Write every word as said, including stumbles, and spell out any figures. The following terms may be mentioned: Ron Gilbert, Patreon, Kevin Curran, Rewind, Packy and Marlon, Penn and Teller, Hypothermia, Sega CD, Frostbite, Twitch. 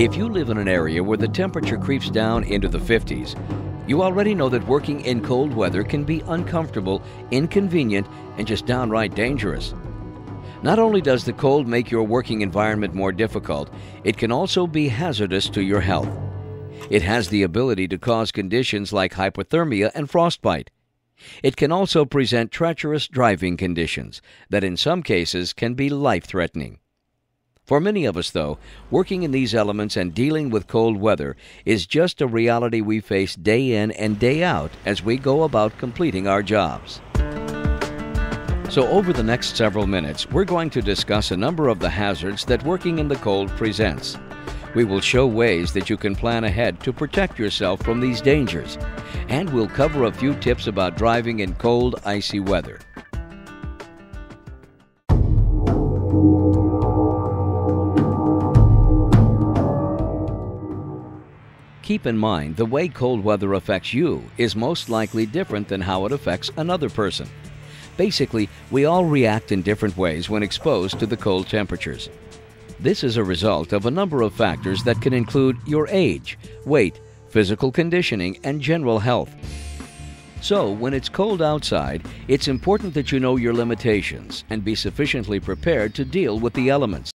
If you live in an area where the temperature creeps down into the fifties, you already know that working in cold weather can be uncomfortable, inconvenient, and just downright dangerous. Not only does the cold make your working environment more difficult, it can also be hazardous to your health. It has the ability to cause conditions like hypothermia and frostbite. It can also present treacherous driving conditions that in some cases can be life-threatening. For many of us, though, working in these elements and dealing with cold weather is just a reality we face day in and day out as we go about completing our jobs. So over the next several minutes, we're going to discuss a number of the hazards that working in the cold presents. We will show ways that you can plan ahead to protect yourself from these dangers, and we'll cover a few tips about driving in cold, icy weather. Keep in mind, the way cold weather affects you is most likely different than how it affects another person. Basically, we all react in different ways when exposed to the cold temperatures. This is a result of a number of factors that can include your age, weight, physical conditioning, and general health. So, when it's cold outside, it's important that you know your limitations and be sufficiently prepared to deal with the elements.